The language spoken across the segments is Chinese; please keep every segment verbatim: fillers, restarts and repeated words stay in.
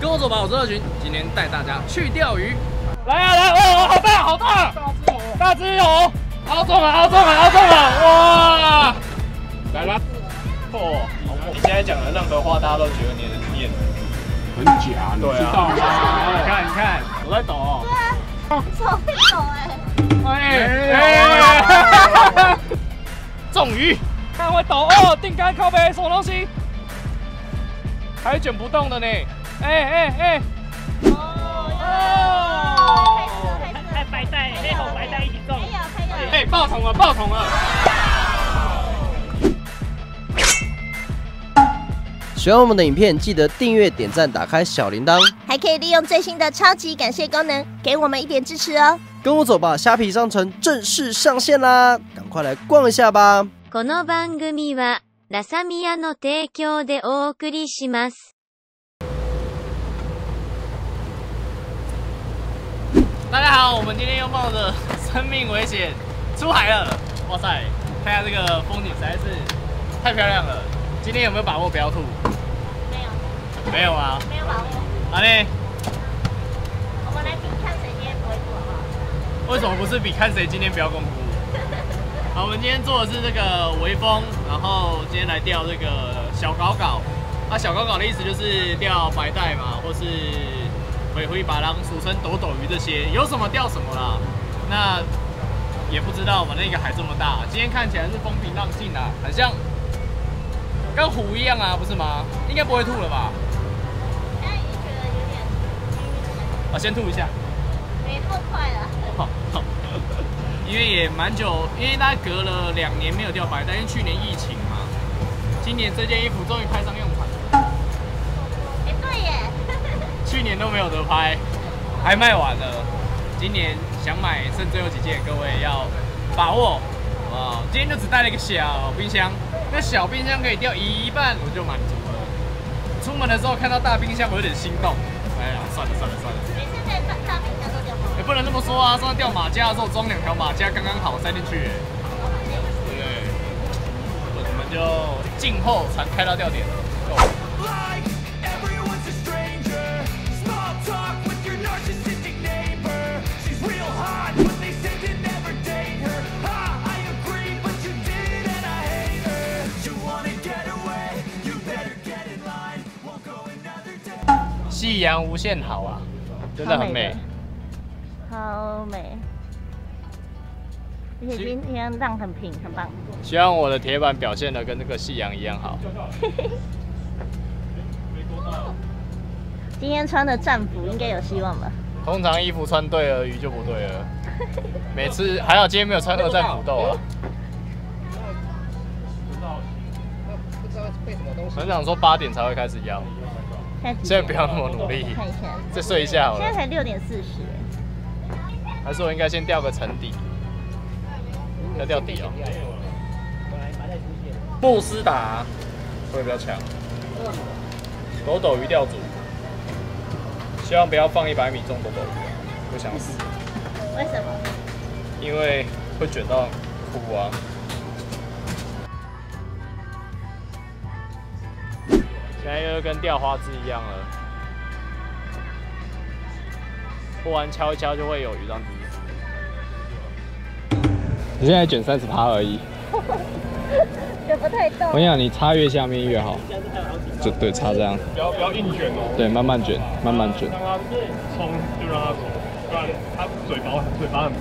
跟我走吧，我是乐群，今天带大家去钓鱼。来啊来，哦，好大好大，大只哦，好重啊好重啊好重啊，哇！来吧，哦，你现在讲的任何话，大家都觉得你很贱，很假，你知道吗？你看你看，我在抖哦，手在抖哎，哎，重鱼，看会抖哦，定竿靠背什么东西？ 还卷不动的呢，哎哎哎！哦，还白带，黑红白带一起中，哎，爆桶了，爆桶了！喜欢我们的影片，记得订阅、点赞、打开小铃铛，还可以利用最新的超级感谢功能，给我们一点支持哦！跟我走吧，虾皮商城正式上线啦，赶快来逛一下吧！この番組は。 ラサミヤの提供でお送りします。大家好，我们今天又冒着生命危险出海了。哇塞，看下这个风景实在是太漂亮了。今天有没有把握不要吐？没有。没有啊。没有把握。阿内、啊，我们来比看谁今天不会吐好不好？为什么不是比看谁今天不要共吐？ 好，我们今天做的是这个微风，然后今天来钓这个小搞搞。啊，小搞搞的意思就是钓白带嘛，或是尾灰巴郎，俗称抖抖鱼这些，有什么钓什么啦。那也不知道，反正一个海这么大，今天看起来是风平浪静啊，很像跟湖一样啊，不是吗？应该不会吐了吧？哎，你觉得有点我、啊、先吐一下。没那么快了。好。好 因为也蛮久，因为大概隔了两年没有钓白带，因为去年疫情嘛。今年这件衣服终于派上用场了。哎、欸，对耶！去年都没有得拍，还卖完了。今年想买剩最后几件，各位要把握啊！今天就只带了一个小冰箱，那小冰箱可以钓一半，我就满足了。出门的时候看到大冰箱，我有点心动。哎呀，算了算了算了。每次在大冰箱都钓不完。 不能这么说啊！上次钓马家的时候装两条马家刚刚好塞进去，对，我们就静候才开到钓点了。夕阳无限好啊，真的很美。 超美，而且今天浪很平，很棒。希望我的铁板表现得跟这个夕阳一样好。今天穿的战服应该有希望吧？通常衣服穿对了，鱼就不对了。每次还好今天没有穿二战土豆啊。船长说八点才会开始邀，现在不要那么努力，看一下，再睡一下好了。现在才六点四十。 还是我应该先钓个沉底，要钓底哦。慕斯达会比较强，狗斗鱼钓组，希望不要放一百米中狗斗鱼，不想死。为什么？因为会卷到哭啊。现在又跟钓花枝一样了。 不然敲一敲就会有鱼这样子。你现在卷三十趴而已，卷不太动。我跟你讲，你插越下面越好，就对，插这样。不要不要硬卷哦。对，慢慢卷，慢慢卷。让它冲就让它冲，不然它嘴巴嘴巴很薄。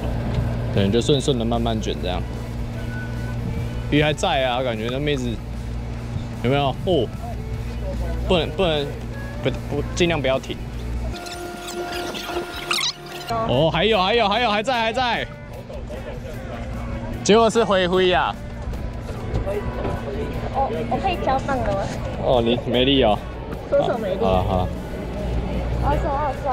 对，你就顺顺的慢慢卷这样。鱼还在啊，感觉那妹子有没有？哦，不能不能不不尽量不要停。 哦，还有还有还有还在还在，结果是灰灰呀。哦，我可以交棒了吗？哦，你没力哦。左手没力。好好。二手二手。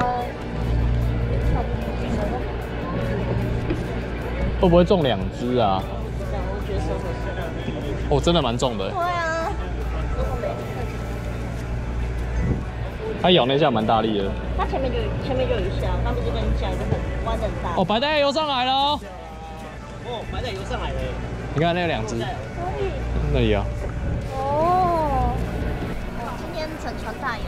会不会中两只啊？我觉得手手。哦，真的蛮重的。对啊。它咬那一下蛮大力的。 它前面就前面就有一下，我刚不是跟你讲一个很弯很大。哦，白带游上来了哦。哦，白带游上来了。你看那有两只。哪里？那里啊。哦。今天整船大摇。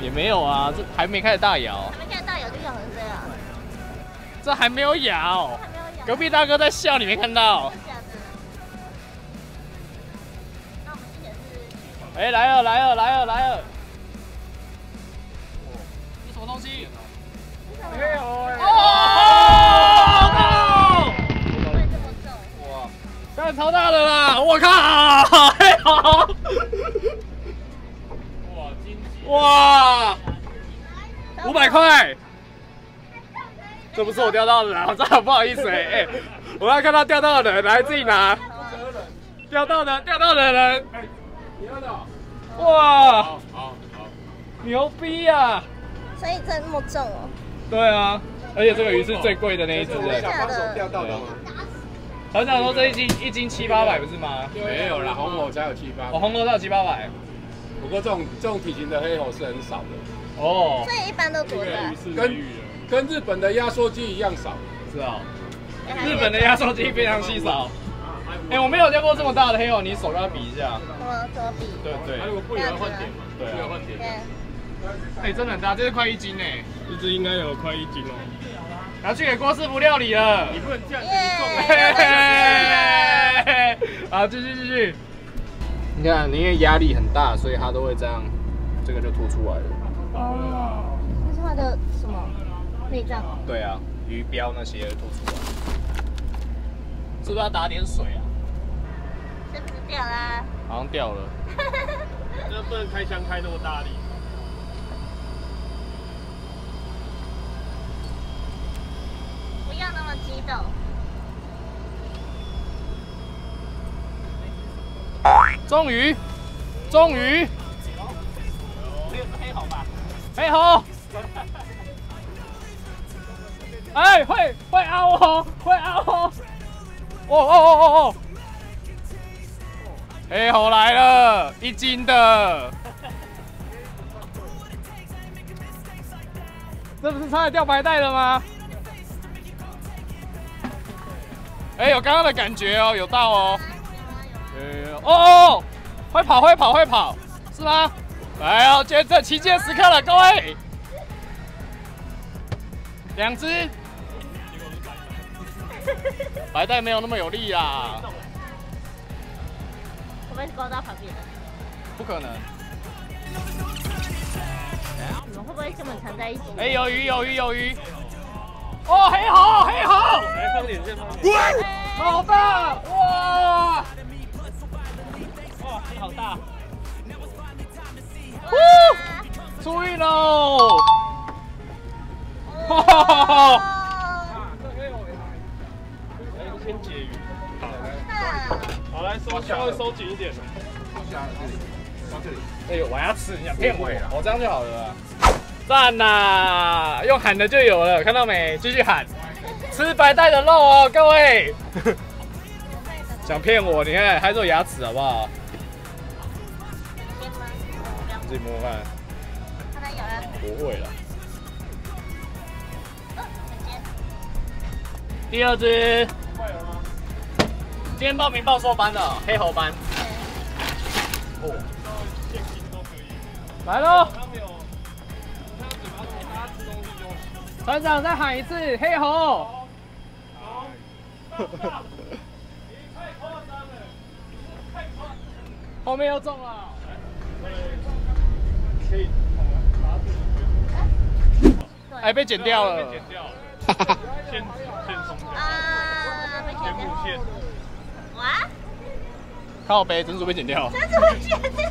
也没有啊，这还没开始大咬。还没开始大咬就咬成这样。这还没有咬。还没有咬。隔壁大哥在笑，你没看到？那我们今天是。哎，来了来了来了来了！这什么东西？没有哦！不会这么重。哇！干超大的啦！我靠！哎呦！ 哇，五百块，这不是我钓到的啊，真的不好意思哎、欸欸，我要看到钓到的人，来自己拿，钓到的钓到的人，哇，好好好，牛逼啊！所以这么重哦。对啊，而且这个鱼是最贵的那一只，小帮手钓到的吗？ 团长说这一斤一斤七八百不是吗？没有啦，红头才有七八百。哦，红头才有七八百。不过这种这种体型的黑头是很少的。哦。所以一般都多大？跟跟日本的压缩机一样少。是啊。日本的压缩机非常稀少。哎，我没有钓过这么大的黑头，你手跟它比一下。我手比。对对。如果不要换点嘛。对啊，换点。哎，真的很大，这是快一斤哎，一只应该有快一斤哦。 拿去给郭师傅料理了。你不能这样，你重。好，继续继续。你看，因为压力很大，所以它都会这样，这个就凸出来了。哦，这是它的什么内脏？对啊，鱼标那些凸出来。是不是要打点水啊？是不是掉啦？好像掉了。那不能开箱开那么大力。 不要那么激动。终于，终于，黑猴吧，黑猴。哎，会会凹哦，会凹哦。哦哦哦哦哦，黑猴来了，一斤的。这不是差点掉白带了吗？ 哎、欸，有刚刚的感觉哦，有到哦，呃，哦，会跑，会跑，会跑，是吗？来哦，接着奇迹的时刻了，各位，两只，白带没有那么有力啦。我们勾到旁边了，不可能。你们会不会根本缠在一起？哎、欸，有鱼，有鱼，有鱼。 哦，黑猴，黑猴！来放点，先放点。滚！好大，哇！哇，你好大！呜，出运喽！哈哈哈哈！来，先解鱼。好，来收，稍微收紧一点。放下这里，放这里。哎呦，我要吃，你想骗我？我这样就好了。 赞呐！用喊的就有了，看到没？继续喊，吃白带的肉哦，各位。想骗我？你看，还是有牙齿好不好？自己摸摸看。看它咬牙齿。不会了。第二只。今天报名报硕班的黑猴班。哦。来喽！ 团长再喊一次，黑猴！后面又中了。哎，被剪掉了。哈哈哈。线线松掉。啊，被剪掉。哇！靠北，珍珠被剪掉了。珍珠被剪掉。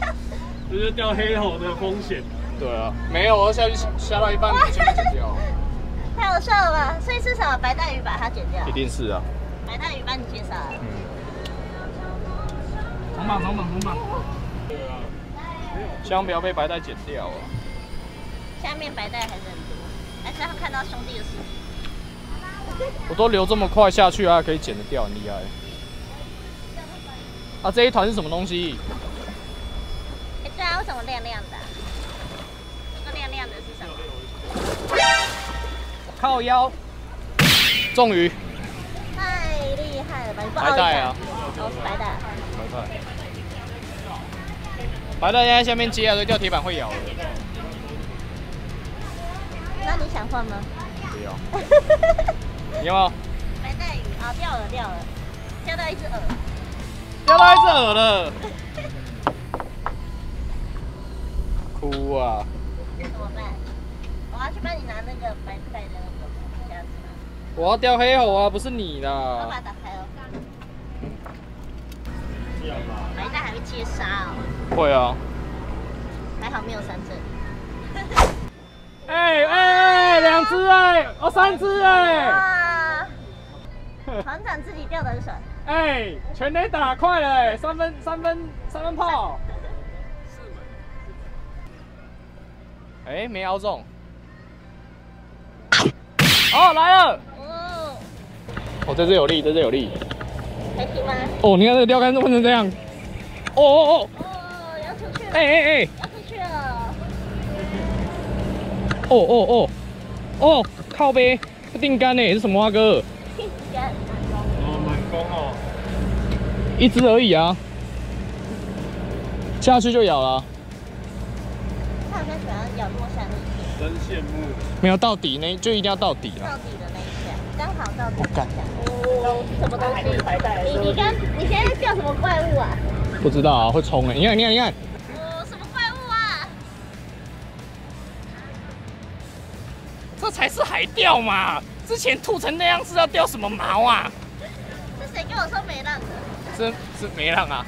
这是钓黑猴的风险。对啊，没有，我下去下到一半，被剪掉。 太好笑了吧！所以是什么白带鱼把它剪掉？一定是啊。白带鱼把你剪少了。嗯。重绑，重绑，重绑。对啊。香不要被白带剪掉啊。下面白带还是很多，还是要看到兄弟的事情。我都流这么快下去啊，可以剪得掉，很厉害。啊，这一团是什么东西？哎，对啊，为什么亮亮的、啊？这个亮亮的是什么？ 靠腰，中鱼，太厉害了吧！你不白带啊，哦，是白带，白带，白带现在下面接啊，所以掉铁板会咬了。想换吗？不用。你有没有？白带鱼啊，掉了掉了，钓到一只饵。钓到一只饵了。哭啊！那怎么办？我要去帮你拿那个白带的那个虾子。我要钓黑猴啊，不是你的。我把它打开了。白带还会切沙哦。会啊。还好没有三只。 哎哎哎，两只哎，哦三只哎！哇，团长自己钓得很爽。哎，全垒打快了哎，三分三分三分炮。哎，没凹中。哦，来了。哦。哦，这只有力，这只有力。还行吗？哦，你看这个钓竿弄成这样。哦哦哦。哦，要出去了。哎哎哎。 哦哦哦哦，靠背不定竿呢，是什么啊哥？定竿。哦，满弓哦。一只而已啊，下去就咬了。他好像喜欢咬落下那一片。真羡慕。没有到底那，就一定要到底了。到底的那一下，刚好到底。我干。哦，什么东西？你你刚你现在钓什么怪物啊？不知道啊，会冲哎！你看你看你看。 这才是海钓嘛！之前吐成那样是要钓什么毛啊？是谁跟我说没浪的？真是没浪啊！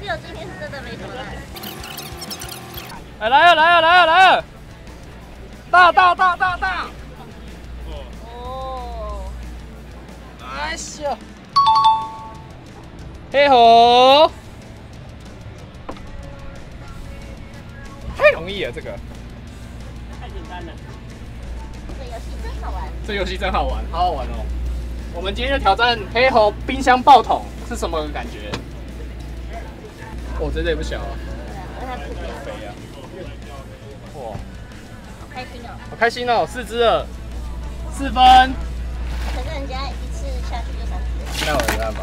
只有今天是真的没什么浪。哎，来了来了来了来了！大大大大大！哦！哎呀！黑猴！太容易了，这个。太简单了。 这游戏真好玩，好好玩哦！我们今天就挑战黑猴冰箱爆桶是什么感觉？哦，真的也不小啊！对啊，而且肥啊！哇，好开心哦！好开心哦！四只了，四分。可是人家一次下去就三只。那我没办法。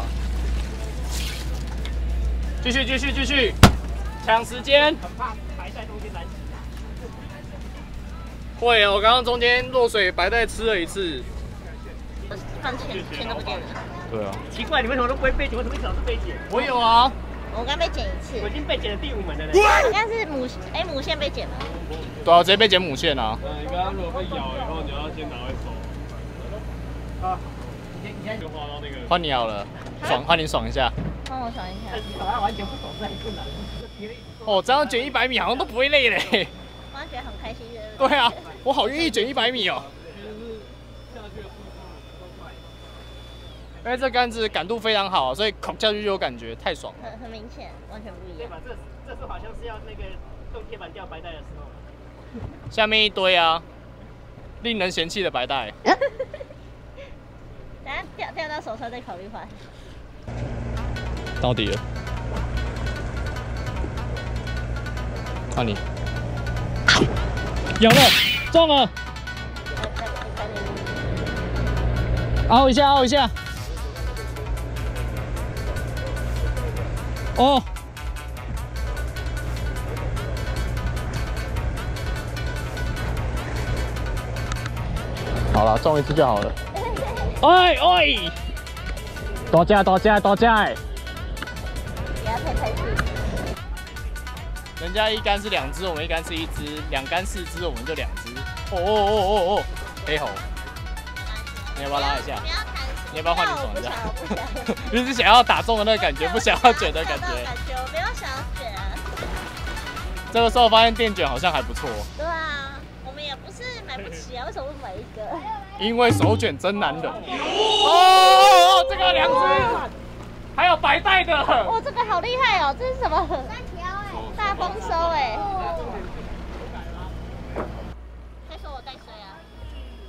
继续，继续，继续，抢时间。很怕白带中间来。 会啊，我刚刚中间落水白带吃了一次，饭钱钱都不见了。对啊，奇怪，你为什么都不会被剪？为什么一直老是被剪？我有啊，我刚被剪一次，我已经被剪了第五门了嘞。应该是母哎、欸、母线被剪了。对啊，直接被剪母线啊。嗯，你刚刚如果被咬以后，你要先拿回手。啊，你先你先滑到那个。换你好了，爽，换你爽一下。换我爽一下。你好像完全不懂，这很困难。哦，这样卷一百米好像都不会累嘞。我觉得很开心的。对啊。 我好愿意卷一百米哦！因为这杆子感度非常好，所以扣下去就有感觉，太爽了。很很明显，完全不一样。对吧？这这次好像是要那个用铁板钓白带的时候。下面一堆啊，令人嫌弃的白带。等下掉掉到手上再考虑换。到底了。看你。 有了，中了！凹一下，凹一下。哦，好了，中一次就好了。哎哎，多加多加多加！不要太开心。 人家一竿是两只，我们一竿是一只，两竿四只，我们就两只。哦哦哦哦哦，黑猴，你要不要拉一下？你要不要换你手一下？你是想要打中的那个感觉，不想要卷的感觉。我没有想要卷啊。这个时候发现电卷好像还不错。对啊，我们也不是买不起啊，为什么不买一个？因为手卷真难忍。哦，这个两只，还有白带的。哇，这个好厉害哦！这是什么？ 大丰收哎！还说我带水啊？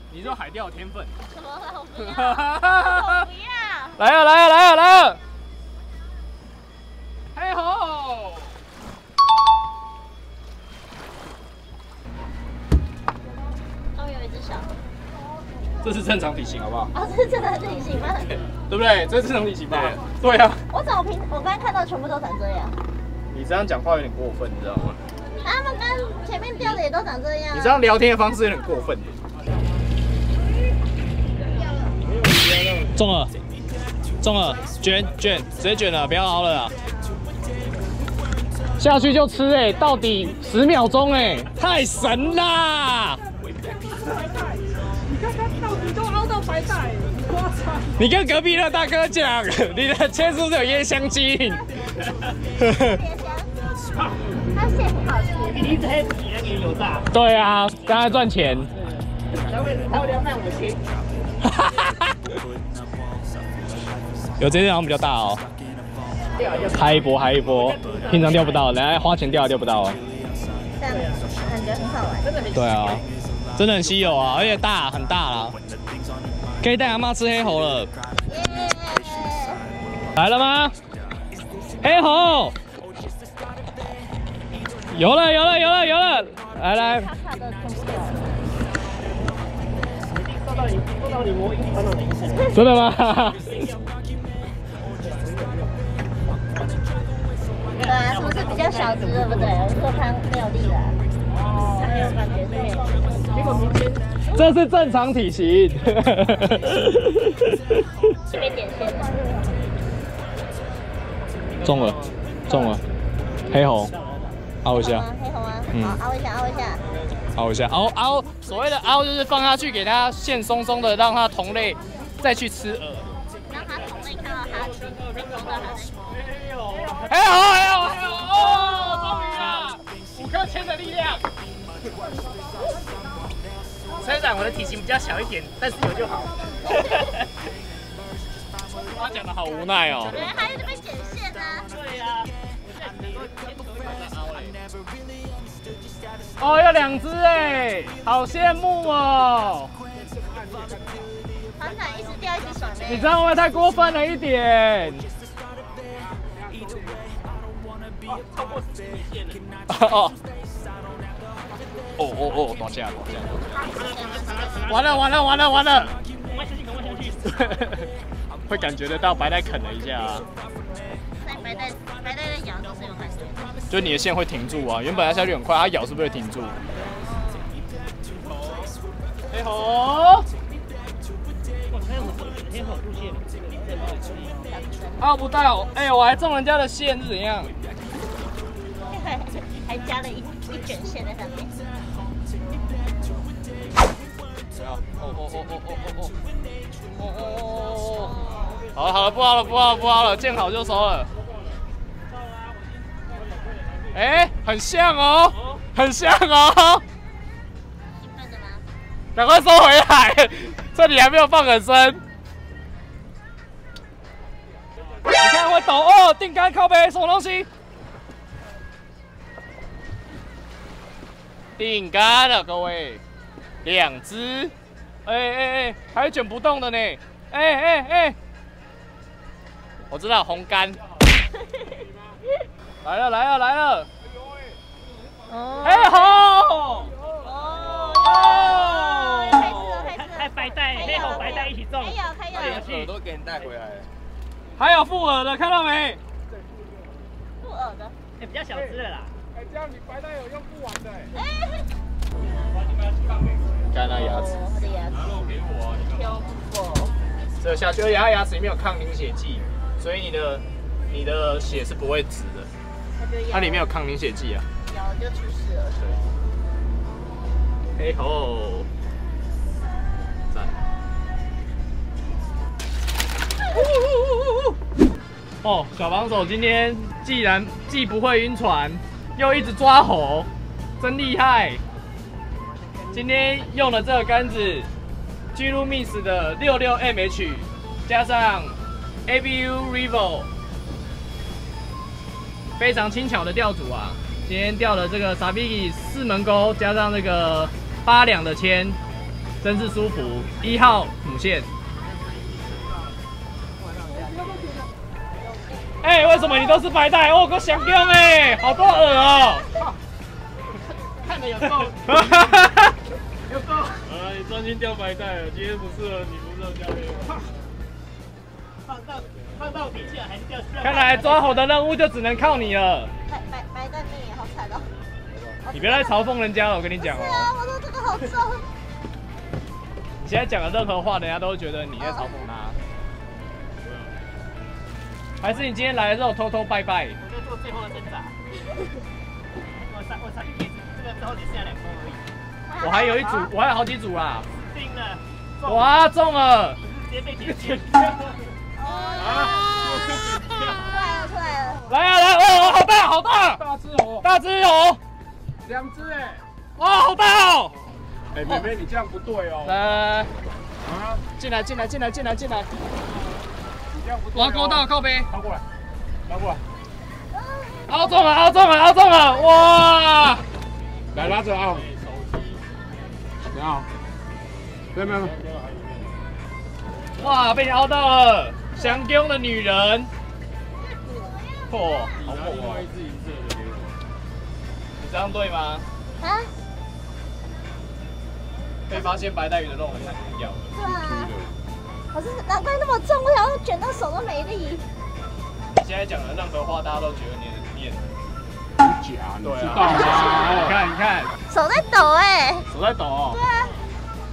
你说海钓天分？什么？我不要！我不要！来啊来啊来啊来啊！嘿吼！终于有一只小。这是正常体型好不好？啊，这是正常体型吗？对不对？这是正常体型吧？对啊。我怎么平？我刚才看到全部都长这样。 你这样讲话有点过分，你知道吗？他们跟前面钓的也都长这样。你这样聊天的方式有点过分。中了，中了，卷卷，直接卷了，不要凹了啦。下去就吃哎、欸，到底十秒钟哎、欸，太神啦！你刚刚到底都凹到白带，夸张！你跟隔壁那大哥讲，你的切是不是有椰香精？他蟹好吃，你一直黑皮那个油炸。对啊，刚才赚钱。小伟，他两万五千。哈哈哈！有这只好像比较大哦。 嗨一波，嗨一波，平常钓不到，来花钱钓也钓不到哦。但感觉很好玩。对啊，真的很稀有啊，而且大，很大啦。可以带阿妈吃黑猴了。来了吗？黑猴，有了，有了，有了，有了，来来。真的吗？对啊，是不是比较小只，对不对？我说它没有力了，它没有感觉是没有。结果明天这是正常体型。这边点线。中了，中了，黑猴，凹一下。黑猴啊，嗯，凹一下，凹一下，凹一下，凹凹。所谓的凹就是放下去，给它线松松的，让它同类再去吃饵。让它同类看到它被攻到它那里。 哎呦哎呦哎呦！哦，终于啦！五颗铅的力量。虽然我的体型比较小一点，但是有就好。他讲的好无奈哦。哎，还有这边剪线呢。对呀。哦，有两只哎，好羡慕哦。团长一直掉一直爽哎。你这样会不会太过分了一点？ 哦哦哦哦！打架打架！完了完了完了完了！赶快下去，赶快下去！会感觉得到白带啃了一下、啊。在白带白带在咬都是有感觉。就你的线会停住啊，原本它下去很快，它咬是不是会停住？黑猴。黑猴，黑猴入线。啊不到，哎、欸，我还中人家的线是怎样？ 还加了一一卷线在上面。不要！哦哦哦哦哦哦哦！哦哦哦！好了好了，不好了不好了不好了，见好就收了。哎，很像哦，很像哦。兴奋的吗？赶快收回来，这里还没有放很深。你看会抖哦，定杆靠背什么东西？ 定竿了，各位，两只，哎哎哎，还卷不动的呢，哎哎哎，我知道红竿来了来了来了，哎吼，哦，开始了开始了，还白带，黑猴白带一起中，还有还有，我都给你带回来了，还有副饵的，看到没？副饵的，哎，比较小只的啦。 这样你白带有用不完的哎、欸！看那牙齿，我的牙齿，挑不过。这下去，而且它牙齿里面有抗凝血剂，所以你的你的血是不会止的。它里面有抗凝血剂啊。咬就出事了。嘿吼！赞！哦，小帮手今天既然既不会晕船。 又一直抓猴，真厉害！今天用了这个杆子 ，Guru Miss 的六六 M H 加上 A B U Revo， 非常轻巧的钓组啊！今天钓了这个傻逼四门钩，加上那个八两的铅，真是舒服。一号母线。哎、欸，为什么你都是白带？哦，够香香哎，好多饵哦、喔！看着有够，有够。啊，你专心钓白带了，今天不适合你，不适合钓黑猴。放到放到底下还是钓。看来抓猴的任务就只能靠你了。白白白带妹也好惨哦、喔。你别来嘲讽人家了，我跟你讲哦、喔。是啊，我说这个好重。你现在讲的任何话，人家都会觉得你在嘲讽他。还是你今天来的时候偷偷拜拜？我就做最后的挣扎。我三我三天这个之后只剩下两封而已。我还有一组，我还有好几组啦。死定了！哇，中了！直接被解决。啊！出来了出来了！来啊来！哦，好大好大！大只猴，大只猴，两只哎！哇，好大哦！哎，妹妹你这样不对哦。来。 啊！进来，进来，进来，进来，进来！我要勾到靠背，拿过来，拿过来！凹中了，凹中了，凹中了！哇！来拉着啊！你好，没有没有。哇！被你凹到了，祥中的女人。嚯！好猛啊！你这样对吗？啊？ 被发现白带鱼的肉很难咬。对啊，可是难怪那么重，我想要卷到手都没力。你现在讲的任何话，大家都觉得你很面。不假，你知道吗？你看，你看，手在抖哎。手在抖。对啊。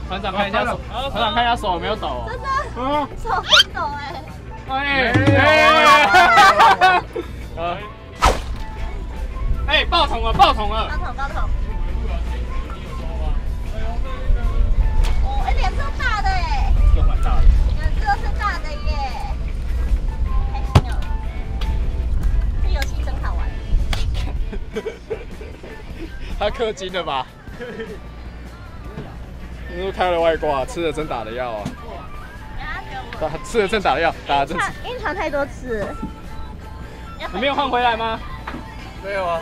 团长看一下手，团长看一下手有没有抖。真的。嗯。手在抖哎。哎哎。呃。哎，爆桶了，爆桶了。爆桶，爆桶。 两只都大的哎，都蛮大的，两只都是大的耶，开心哦！这游戏真好玩。他氪金了吧？你都开了外挂，吃了真打的药啊！打吃了真打的药，打了真。因为尝太多次。你没有换回来吗？没有啊，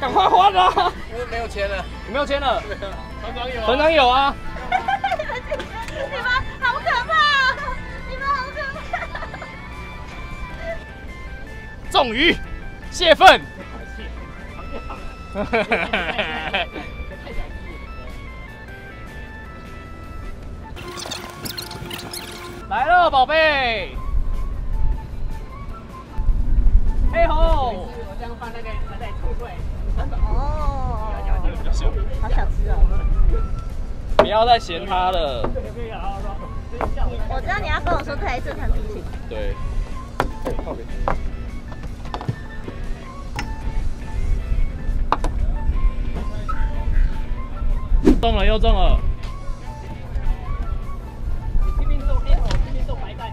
赶快换啊！我没有钱了，你没有钱了？团长有，团长有啊。 你们好可怕啊！你们好可怕！中鱼，泄愤。来了，宝贝。哎吼！我这样放那个还在吐水。哦。好想吃哦。 不要再嫌他了。我知道你要跟我说这才是正常事情。对。靠边。中了又中了。你拼命中黑头，拼命中白带。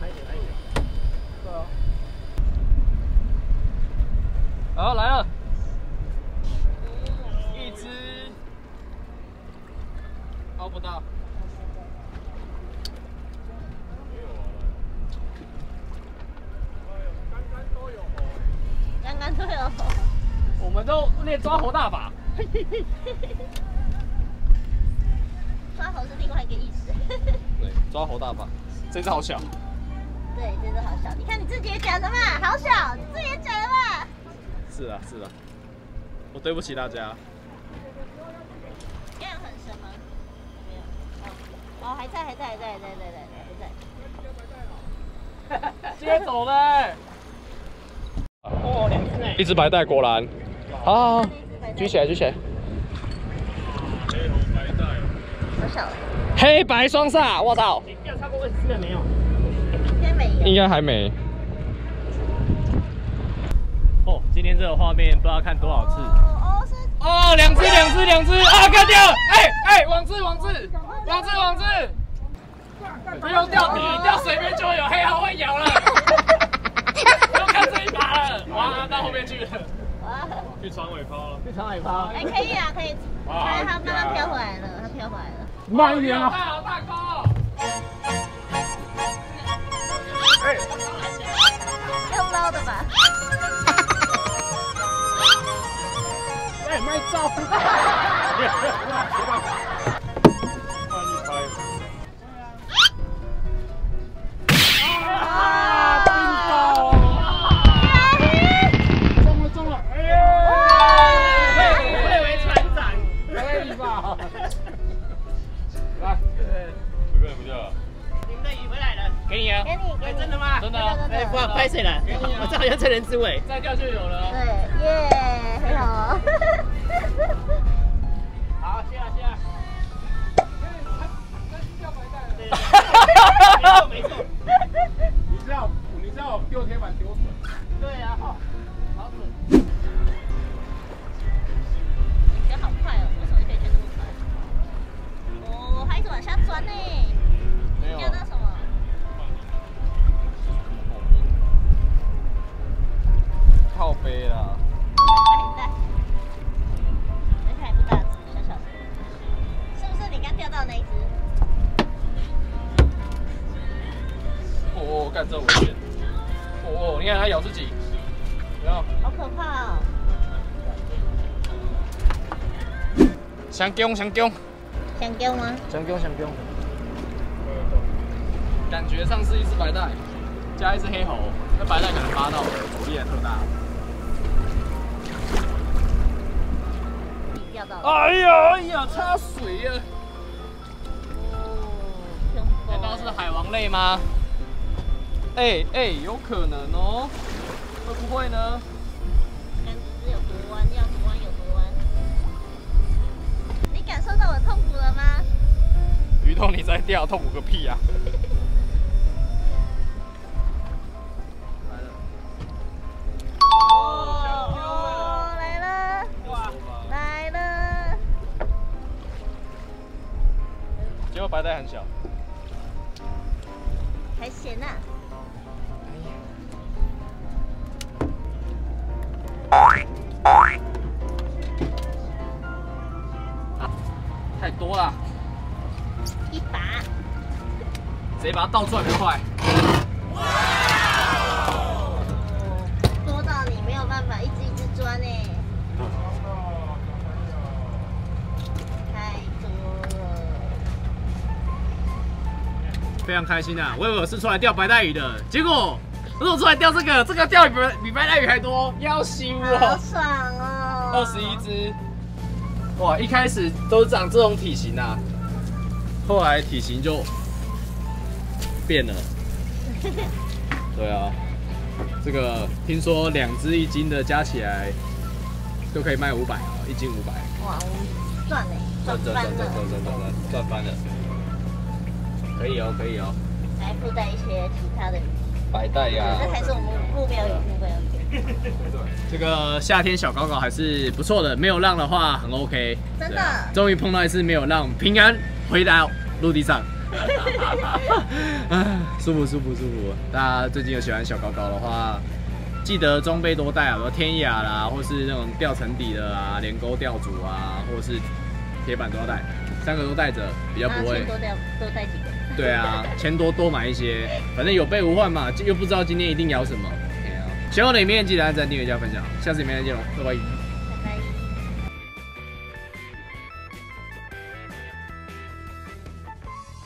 来一点，来一点，对啊，好来了，一只，凹不到，刚刚都有。 我们都练抓猴大法，抓猴是另外一个意思。对，抓猴大法，这只好小。对，这只好小。你看你自己也讲的嘛，好小，你自己也讲的嘛。是啊，是啊，我对不起大家。这样很深吗？没有。哦，哦，还在，还在，还在，还在，还在，还在。接走嘞。哦，两只哎。一只白带，果然。 好， 好， 好，举起来，举起来。黑红白带，好小。黑白双煞，我操！你钓超过二十次了没有？应该没有。应该还没。哦，今天这个画面不知道看多少次。哦，是。哦，两只，两只，两只啊！干掉了！哎哎，网子，网子，网子，网子。不用钓底，钓水边就有黑蚝会咬了。不用看这一把了，哇，到后面去了。 去船尾抛了，去船尾抛。哎，可以啊，可以。哎，它慢慢飘回来了，它飘回来了。慢一点啊！好大哥。哎，用捞的吧。哎，卖照。别别别！换一拍。啊！冰刀。 我以为船长，可以吧？再掉就有了。对，耶，很好。好，下下。哎，没错没错。你知道，你知道我们丢铁板丢准。对呀，好，好准。你觉得好快哦？为什么你可以觉得这么快？我我还一直往下钻呢。没有。你觉得什么？ 靠背啦！很大，而且还不大只，小小只，是不是你刚钓到那一只？哦哦，干这危险！哦哦，你看它咬自己，然后好可怕哦！想攻想攻，想攻吗？想攻想攻，感觉上是一只白带，加一只黑猴，那白带可能八到了，力也特大。 哎呀哎呀，插水啊！哦，难道是海王类吗？哎、欸、哎、欸，有可能哦，会不会呢？杆子有多弯，要多弯有多弯。你感受到我痛苦了吗？鱼痛你在钓，痛苦个屁啊！白带很小，还行啊。太多了，一把，直接把它倒转很快。哇！多到你没有办法一只一只钻呢。 非常开心啊！我以为我是出来钓白带鱼的，结果如果出来钓这个，这个钓比比白带鱼还多，要羞哦！好爽哦！二十一只，哇！一开始都长这种体型啊，后来体型就变了。对啊，这个听说两只一斤的加起来都可以卖五百哦，一斤五百。哇，赚嘞！赚赚赚赚赚赚赚翻了！ 可以哦，可以哦。来附带一些其他的白带呀，这才是我们目标目标。这个夏天小高高还是不错的，没有浪的话很 OK。真的，终于碰到一次没有浪，平安回到陆地上。啊，舒服舒服舒服。大家最近有喜欢小高高的话，记得装备多带啊，比如天涯啦，或是那种钓沉底的啊，连钩钓组啊，或是铁板都要带，三个都带着，比较不会。多带多带几个。 对啊，钱多多买一些，反正有备无患嘛，又不知道今天一定咬什么。喜欢我的影片记得按赞、订阅、加分享，下次影片再见喽，拜拜。